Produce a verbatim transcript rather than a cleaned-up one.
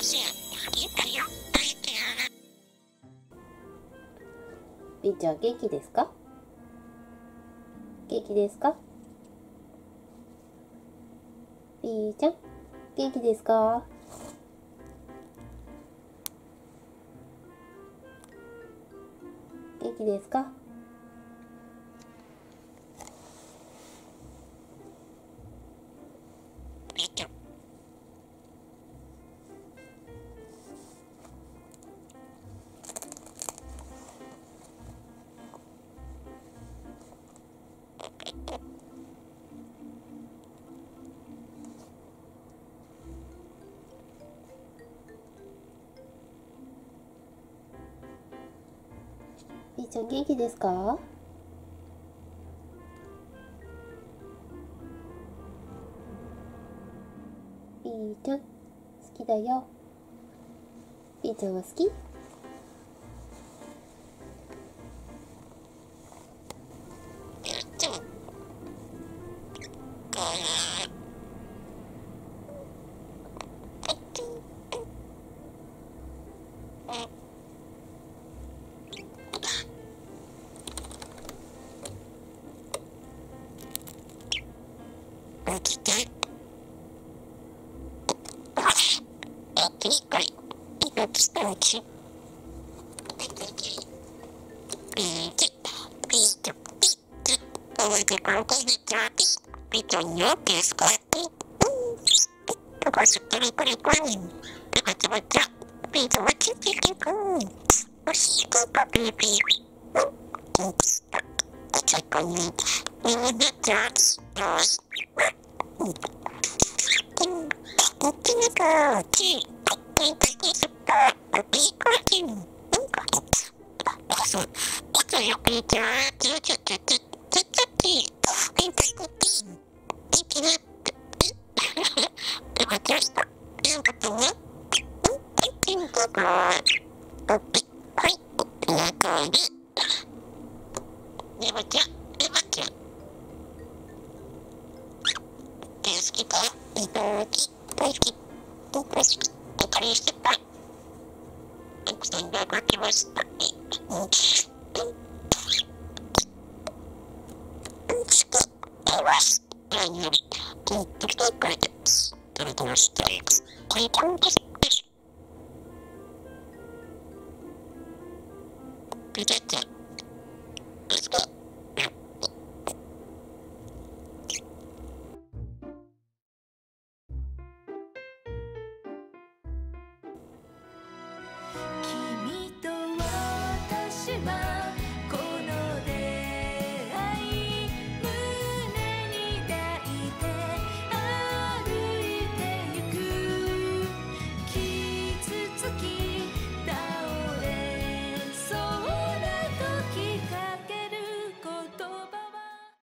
りっちゃん元気ですか？元気ですか？りーちゃん元気ですか？元気ですか？りーちゃん元気ですか？りーちゃん好きだよ。りーちゃんは好き？Let's go.